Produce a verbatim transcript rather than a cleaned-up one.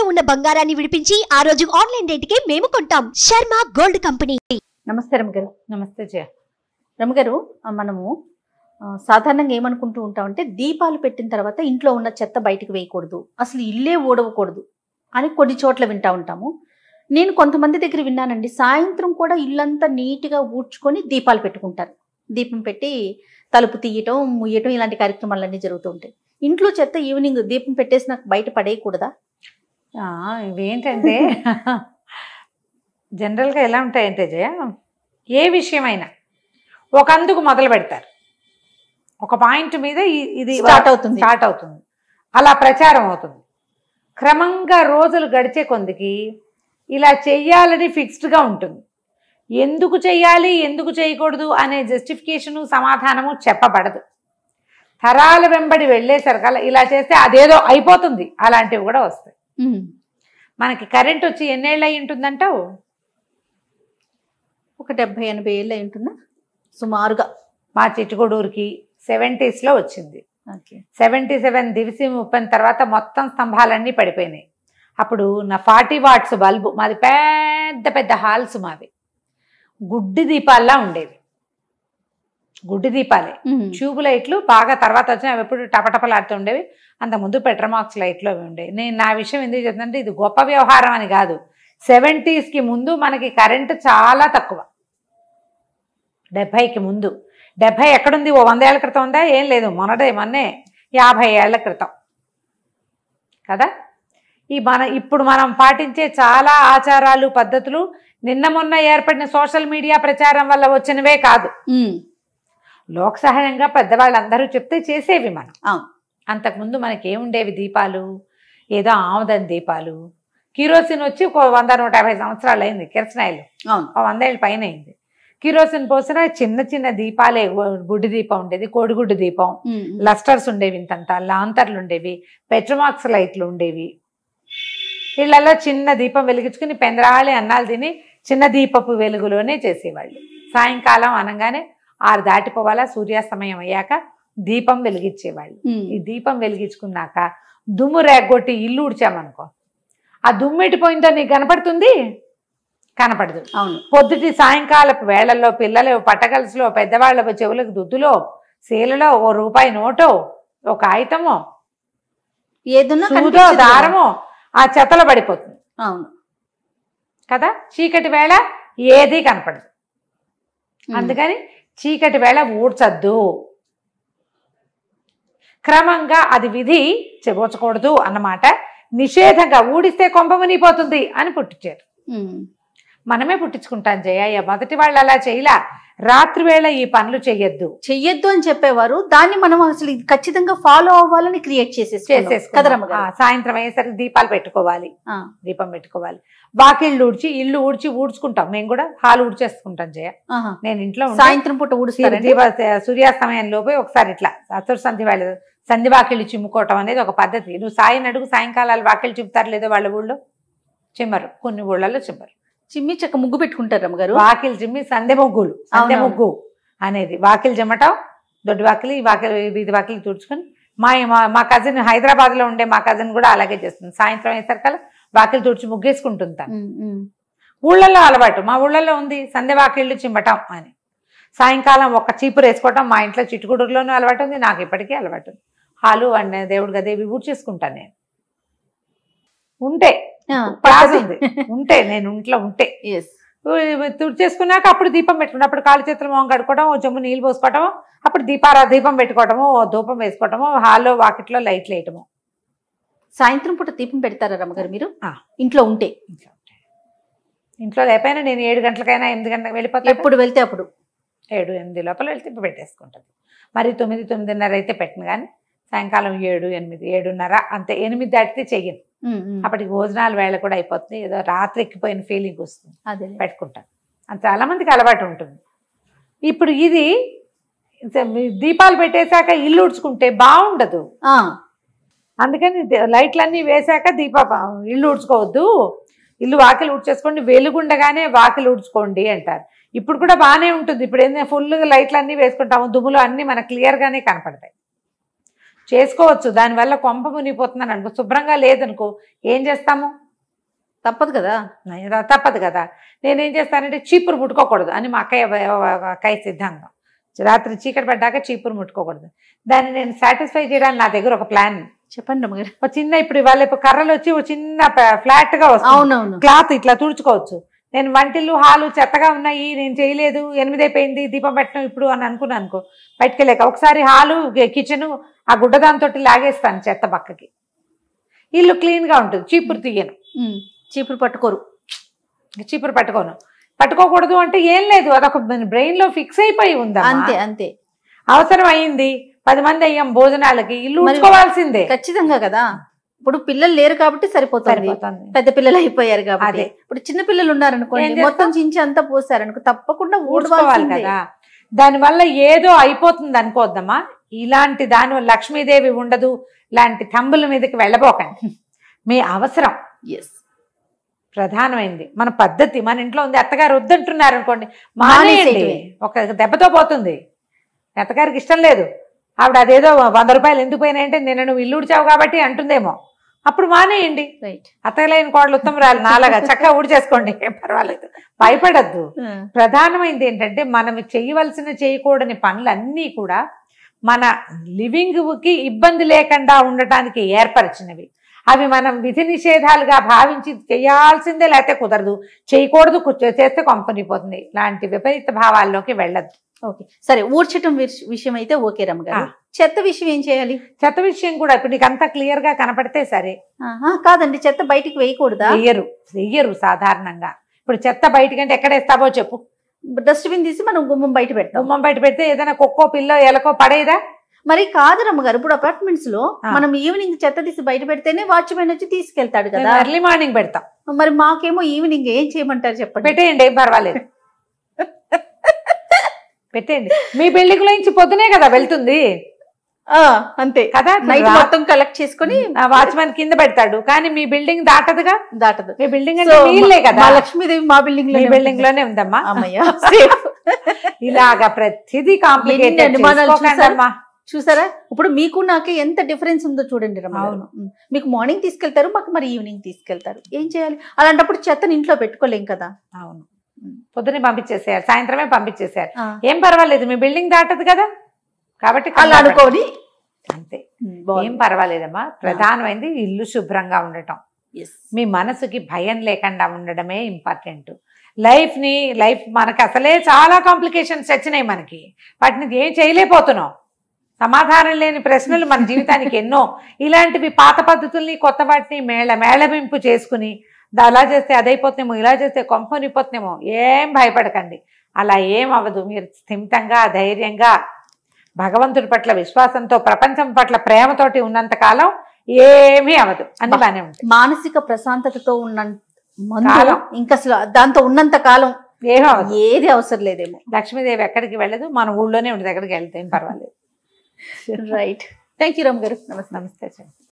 ఇంట్లో ఉన్న బంగారాన్ని విడిపించి ఆ రోజు ఆన్లైన్ రేటుకే మేము కొంటాం. Sharma gold company. నమస్తే రమగారు. నమస్తే జయ. రమగారు, మనము సాధారణంగా ఏమనుకుంటూ ఉంటామంటే దీపాలు పెట్టిన తర్వాత ఇంట్లో ఉన్న చెత్త బయటికి వేయకూడదు, అసలు ఇల్లే ఊడవకూడదు అని కొన్ని చోట్ల వింటూ ఉంటాము. నేను కొంతమంది దగ్గర విన్నానండి, సాయంత్రం కూడా ఇల్లంతా నీట్గా ఊడ్చుకొని దీపాలు పెట్టుకుంటారు. దీపం పెట్టి తలుపు తీయటం ముయ్యటం ఇలాంటి కార్యక్రమాలన్నీ జరుగుతూ ఉంటాయి. ఇంట్లో చెత్త ఈవినింగ్ దీపం పెట్టేసి నాకు బయట పడేయకూడదా? ఇవేంటంటే జనరల్గా ఎలా ఉంటాయంటే జయ, ఏ విషయమైనా ఒక అందుకు మొదలు పెడతారు, ఒక పాయింట్ మీద ఇది స్టార్ట్ అవుతుంది స్టార్ట్ అవుతుంది అలా ప్రచారం అవుతుంది. క్రమంగా రోజులు గడిచే కొందికి ఇలా చెయ్యాలని ఫిక్స్డ్గా ఉంటుంది. ఎందుకు చెయ్యాలి, ఎందుకు చేయకూడదు అనే జస్టిఫికేషను సమాధానము చెప్పబడదు. తరాల వెంబడి వెళ్ళేసరికి ఇలా చేస్తే అదేదో అయిపోతుంది అలాంటివి కూడా వస్తాయి. మనకి కరెంట్ వచ్చి ఎన్నేళ్ళు అయి ఉంటుందంటావు? ఒక డెబ్బై ఎనభై ఏళ్ళు అయి ఉంటుందా సుమారుగా. మా చిట్టుకొడూరుకి సెవెంటీస్లో వచ్చింది. సెవెంటీ సెవెన్ దివిసి ముప్పైన తర్వాత మొత్తం స్తంభాలన్నీ పడిపోయినాయి. అప్పుడు నా ఫార్టీ వాట్స్ బల్బు, మాది పెద్ద పెద్ద హాల్స్, మావి గుడ్డి దీపాల్లా ఉండేవి, గుడ్డి దీపాలే. ట్యూబ్ లైట్లు బాగా తర్వాత వచ్చినా అవి ఎప్పుడు టపటపలాడుతూ ఉండేవి. అంతకుముందు పెట్రమాక్స్ లైట్లు అవి ఉండేవి. నేను నా విషయం ఎందుకు చెప్తుందంటే ఇది గొప్ప వ్యవహారం అని కాదు, సెవెంటీస్కి ముందు మనకి కరెంటు చాలా తక్కువ. డెబ్భైకి ముందు, డెబ్భై ఎక్కడుంది, ఓ వంద ఏళ్ళ క్రితం ఉందా? ఏం లేదు, మొన్నదే మొన్నే యాభై ఏళ్ల క్రితం కదా. ఈ మన ఇప్పుడు మనం పాటించే చాలా ఆచారాలు పద్ధతులు నిన్న మొన్న ఏర్పడిన సోషల్ మీడియా ప్రచారం వల్ల వచ్చినవే కాదు. లోక సహజంగా పెద్దవాళ్ళందరూ చెప్తే చేసేవి మనం. అంతకుముందు మనకేముండేవి దీపాలు? ఏదో ఆముదం దీపాలు. కిరోసిన్ వచ్చి ఒక వంద నూట యాభై సంవత్సరాలు అయింది, కిరసనాయిలు ఒక వంద ఏళ్ళ పైన అయింది. కిరోసిన్ పోసిన చిన్న చిన్న దీపాలే, గుడ్డి దీపం ఉండేది, కోడిగుడ్డు దీపం, లస్టర్స్ ఉండేవి, ఇంతంతా లాంతర్లు ఉండేవి, పెట్రోమాక్స్ లైట్లు ఉండేవి. వీళ్ళల్లో చిన్న దీపం వెలిగించుకుని పెందరాళి అన్నాలు తిని చిన్న దీపపు వెలుగులోనే చేసేవాళ్ళు. సాయంకాలం అనగానే ఆరు దాటిపోవాలా, సూర్యాస్తమయం అయ్యాక దీపం వెలిగించేవాళ్ళు. ఈ దీపం వెలిగించుకున్నాక దుమ్ము రేగొట్టి ఇల్లు ఉడిచామనుకో, ఆ దుమ్ము ఎట్టిపోయిందో నీకు కనపడుతుంది? కనపడదు. అవును. పొద్దుటి సాయంకాలపు వేళల్లో పిల్లలు పట్టగలుసులో, పెద్దవాళ్ళ చెవులకు దుద్దులో, శీలలో, ఓ రూపాయి నోటో, ఒక కాగితమో, ఏదో దారమో ఆ చెత్తలో పడిపోతుంది. అవును కదా. చీకటి వేళ ఏది కనపడదు, అందుకని చీకటి వేళ ఊడ్చద్దు. క్రమంగా అది విధి, చెబోచకూడదు అన్నమాట. నిషేధంగా ఊడిస్తే కొంపమునిపోతుంది అని పుట్టించారు. మనమే పుట్టించుకుంటాం జయ, మొదటి వాళ్ళు అలా చేయలా. రాత్రి వేళ ఈ పనులు చెయ్యొద్దు చెయ్యొద్దు అని చెప్పేవారు, దాన్ని మనం అసలు ఖచ్చితంగా ఫాలో అవ్వాలని క్రియేట్ చేసేసేసుకుంటాం. సాయంత్రం అయ్యేసరికి దీపాలు పెట్టుకోవాలి, దీపం పెట్టుకోవాలి. వాకిళ్ళు ఊడ్చి, ఇల్లు ఊడ్చి ఊడ్చుకుంటాం, మేము కూడా హాలు ఊడ్చేసుకుంటాం జయ. నేను ఇంట్లో సాయంత్రం పూట ఊడిస్తాను, దీప సూర్యాస్తమయంలోపోయి ఒకసారి ఇట్లా అసలు సంధి వాళ్ళు సంధి వాకిళ్ళు చిమ్ముకోవటం అనేది ఒక పద్ధతి. నువ్వు సాయం అడుగు, సాయంకాలాలు వాకిళ్ళు చిమ్ముతారు లేదో వాళ్ళ ఊళ్ళో? చిమ్మరు, కొన్ని ఊళ్ళల్లో చిమ్మరు. చిమ్మి చక్క ముగ్గు పెట్టుకుంటారు అమ్మగారు. వాకిలి చిమ్మి సందె ముగ్గులు, సందె ముగ్గు అనేది వాకిలి చిమ్మటం, దొడ్డి వాకిలి ఈ వాకిలి వీధి వాకిలి తుడుచుకొని. మా మా కజిన్ హైదరాబాద్లో ఉండే మా కజిన్ కూడా అలాగే చేస్తుంది. సాయంత్రం అయ్యేసరికల్లా వాకిలి తుడిచి ముగ్గేసుకుంటుంది తను. ఊళ్ళల్లో అలవాటు, మా ఊళ్ళల్లో ఉంది సందె వాకిళ్ళు చిమ్మటం అని. సాయంకాలం ఒక చీపురు వేసుకోవటం మా ఇంట్లో చిట్టుకుడులోనూ అలవాటు ఉంది, నాకు ఇప్పటికీ అలవాటు ఉంది. హాలు అండ్ దేవుడి గదే ఊడ్ చేసుకుంటాను నేను ఉంటే, ఉంటే నేను ఇంట్లో ఉంటే తుడిచేసుకున్నాక అప్పుడు దీపం పెట్టుకుంటాం. అప్పుడు కాలు చేతులు మొహం కడుకోవటము, జమ్ము నీళ్ళు పోసుకోవటము, అప్పుడు దీపారా దీపం పెట్టుకోవటము, ధూపం వేసుకోవటము, హాల్లో వాకిట్లో లైట్లు వేయటము. సాయంత్రం పూట దీపం పెడతారా రమ్మగారు మీరు ఇంట్లో ఉంటే? ఇంట్లో ఉంటే ఇంట్లో లేకపోయినా నేను ఏడు గంటలకైనా ఎనిమిది గంటలకు వెళ్ళిపోతాను. ఎప్పుడు వెళ్తే అప్పుడు ఏడు ఎనిమిది లోపల వెళ్తే పెట్టేసుకుంటాను. మరి తొమ్మిది తొమ్మిదిన్నర అయితే పెట్టను, కానీ సాయంకాలం ఏడు ఎనిమిది ఏడున్నర అంతే. ఎనిమిది దాటితే చెయ్యను, అప్పటికి భోజనాల వేళ కూడా అయిపోతుంది, ఏదో రాత్రి ఎక్కిపోయిన ఫీలింగ్ వస్తుంది, అదే పెట్టుకుంటాను. అది చాలా మందికి అలవాటు ఉంటుంది. ఇప్పుడు ఇది దీపాలు పెట్టేశాక ఇల్లు ఉడ్చుకుంటే బాగుండదు, అందుకని లైట్లన్నీ వేశాక దీప ఇల్లు ఉడ్చుకోవద్దు, ఇల్లు వాకిలు ఉడ్చేసుకోండి, వెలుగుండగానే వాకిలు ఉడ్చుకోండి అంటారు. ఇప్పుడు కూడా బాగానే ఉంటుంది. ఇప్పుడు ఏంటంటే ఫుల్గా లైట్లన్నీ వేసుకుంటాము, దుమ్ములు అన్నీ మనకు క్లియర్గానే కనపడతాయి. చేసుకోవచ్చు. దానివల్ల కొంప మునిగిపోతున్నాను అనుకో, శుభ్రంగా లేదనుకో, ఏం చేస్తాము? తప్పదు కదా, తప్పదు కదా. నేనేం చేస్తానంటే చీపురు ముట్టుకోకూడదు అని మా అక్కయ్య కై సిద్ధాంతం. రాత్రి చీకటి పడ్డాక చీపురు ముట్టుకోకూడదు. దాన్ని నేను సాటిస్ఫై చేయడానికి నా దగ్గర ఒక ప్లాన్ చెప్పండి అమ్మగారు. ఒక చిన్న ఇప్పుడు ఇవాళ కర్రలు వచ్చి ఒక చిన్న ఫ్లాట్గా వస్తుంది క్లాత్, ఇట్లా తుడుచుకోవచ్చు. నేను వంటిల్లు హాలు చెత్తగా ఉన్నాయి, నేను చేయలేదు, ఎనిమిది అయిపోయింది దీపం పెట్టడం ఇప్పుడు అని అనుకున్నాను అనుకో, బయటకు లేక ఒకసారి హాలు కిచెను ఆ గుడ్డ దాంతో లాగేస్తాను చెత్త పక్కకి, ఇల్లు క్లీన్గా ఉంటుంది. చీపురు తీయను, చీపురు పట్టుకోరు, చీపురు పట్టుకోను. పట్టుకోకూడదు అంటే ఏం లేదు, అదొక బ్రెయిన్లో ఫిక్స్ అయిపోయి ఉందా, అంతే అంతే. అవసరం అయింది, పది మంది అయ్యాం భోజనాలకి, ఇల్లు ఉంచుకోవాల్సిందే ఖచ్చితంగా కదా. ఇప్పుడు పిల్లలు లేరు కాబట్టి సరిపోతుంది, పెద్ద పిల్లలు అయిపోయారు కాబట్టి. ఇప్పుడు చిన్న పిల్లలు ఉన్నారనుకోండి, మొత్తం చించి అంతా పోసారనుకో, తప్పకుండా ఊడ్చుకోవాలి కదా. దానివల్ల ఏదో అయిపోతుంది అనుకోద్దామా. ఇలాంటి దాని లక్ష్మీదేవి ఉండదు, ఇలాంటి తంబుల మీదకి వెళ్ళబోకండి. మీ అవసరం ఎస్ ప్రధానమైంది, మన పద్ధతి మన ఇంట్లో ఉంది. అత్తగారు వద్దంటున్నారు అనుకోండి, మానేయండి, ఒక దెబ్బతో పోతుంది. అత్తగారికి ఇష్టం లేదు, ఆవిడ అదేదో వంద రూపాయలు ఎందుకు పోయినాయంటే నేను నువ్వు ఇల్లు ఉడిచావు కాబట్టి అంటుందేమో, అప్పుడు మానేయండి. అత్తగలైన కోడలు ఉత్తమరాలు నాలాగా చక్కగా ఊడిచేసుకోండి, పర్వాలేదు, భయపడద్దు. ప్రధానమైంది ఏంటంటే మనం చేయవలసిన చేయకూడని పనులన్నీ కూడా మన లివింగ్కి ఇబ్బంది లేకుండా ఉండటానికి ఏర్పరిచినవి. అవి మనం విధి నిషేధాలుగా భావించి చేయాల్సిందే, లేకపోతే కుదరదు, చేయకూడదు, చేస్తే కొంపనిపోతుంది. ఇలాంటి విపరీత భావాల్లోకి వెళ్ళద్దు. ఓకే సరే, ఊడ్చటం విషయం అయితే ఓకే రమ్మగారు, చెత్త విషయం ఏం చేయాలి? చెత్త విషయం కూడా ఇప్పుడు నీకు అంతా క్లియర్ గా కనపడితే సరే. కాదండి, చెత్త బయటికి వేయకూడదా? వేయరు, వేయరు సాధారణంగా. ఇప్పుడు చెత్త బయటికి అంటే ఎక్కడ వేస్తావో చెప్పు. డస్ట్బిన్ తీసి మనం గుమ్మం బయట పెడతాం, గుమ్మం బయట పెడితే ఏదైనా కుక్కో పిల్లో ఎలకో పడేదా? మరి కాదు రమ్మగారు, ఇప్పుడు అపార్ట్మెంట్స్ లో మనం ఈవినింగ్ చెత్త తీసి బయట పెడితేనే వాచ్మెన్ వచ్చి తీసుకెళ్తాడు కదా. ఎర్లీ మార్నింగ్ పెడతాం, మరి మాకేమో ఈవినింగ్ ఏం చేయమంటారు చెప్పండి? పెట్టేయండి, ఏం పర్వాలేదు, పెట్టేయండి. మీ బిల్డింగ్ లో నుంచి పొద్దునే కదా వెళ్తుంది, అంతే కదా, నైట్ మొత్తం కలెక్ట్ చేసుకుని వాచ్మెన్ కింద పెడతాడు. కానీ మీ బిల్డింగ్ దాటదుగా, దాటదు. మీ బిల్డింగ్ అంటే మీలే కదా, లక్ష్మీదేవి మా బిల్డింగ్ లో బిల్డింగ్ లోనే ఉందమ్మా. ఇలాగా ప్రతిదీ కాంప్లికేటెడ్ అమ్మా. చూసారా ఇప్పుడు మీకు నాకు ఎంత డిఫరెన్స్ ఉందో చూడండి రమ్మ. అవును, మీకు మార్నింగ్ తీసుకెళ్తారు, మాకు మరి ఈవినింగ్ తీసుకెళ్తారు. ఏం చేయాలి అలాంటప్పుడు? చెత్తని ఇంట్లో పెట్టుకోలేం కదా. అవును, పొద్దునే పంపించేసేయాలి, సాయంత్రమే పంపించేసేయాలి. ఏం పర్వాలేదు, మీ బిల్డింగ్ దాటదు కదా కాబట్టి అలా అనుకోని, అంతే, ఏం పర్వాలేదమ్మా. ప్రధానమైంది ఇల్లు శుభ్రంగా ఉండటం, మీ మనసుకి భయం లేకుండా ఉండడమే ఇంపార్టెంట్. లైఫ్ని లైఫ్ మనకు అసలే చాలా కాంప్లికేషన్స్ వచ్చినాయి, మనకి వాటిని ఏం చేయలేకపోతున్నాం. సమాధానం లేని ప్రశ్నలు మన జీవితానికి ఎన్నో. ఇలాంటివి పాత పద్ధతుల్ని కొత్త వాటిని మేళ మేళవింపు చేసుకుని అలా చేస్తే అదైపోతున్నామో, ఇలా చేస్తే కొంపనిపోతున్నామో, ఏం భయపడకండి, అలా ఏం అవ్వదు. మీరు స్థిమితంగా ధైర్యంగా భగవంతుడి పట్ల విశ్వాసంతో ప్రపంచం పట్ల ప్రేమతోటి ఉన్నంతకాలం ఏమీ అవ్వదు, అన్ని బాగానే ఉంటుంది. మానసిక ప్రశాంతతతో ఉన్న కాలం, ఇంకా అసలు దాంతో ఉన్నంత కాలం ఏమో ఏది అవసరం లేదేమో. లక్ష్మీదేవి ఎక్కడికి వెళ్ళదు, మన ఊళ్ళోనే ఉంటుంది, ఎక్కడికి వెళ్తే ఏం పర్వాలేదు. రైట్, థ్యాంక్ యూ రామ్ గారు, నమస్తే.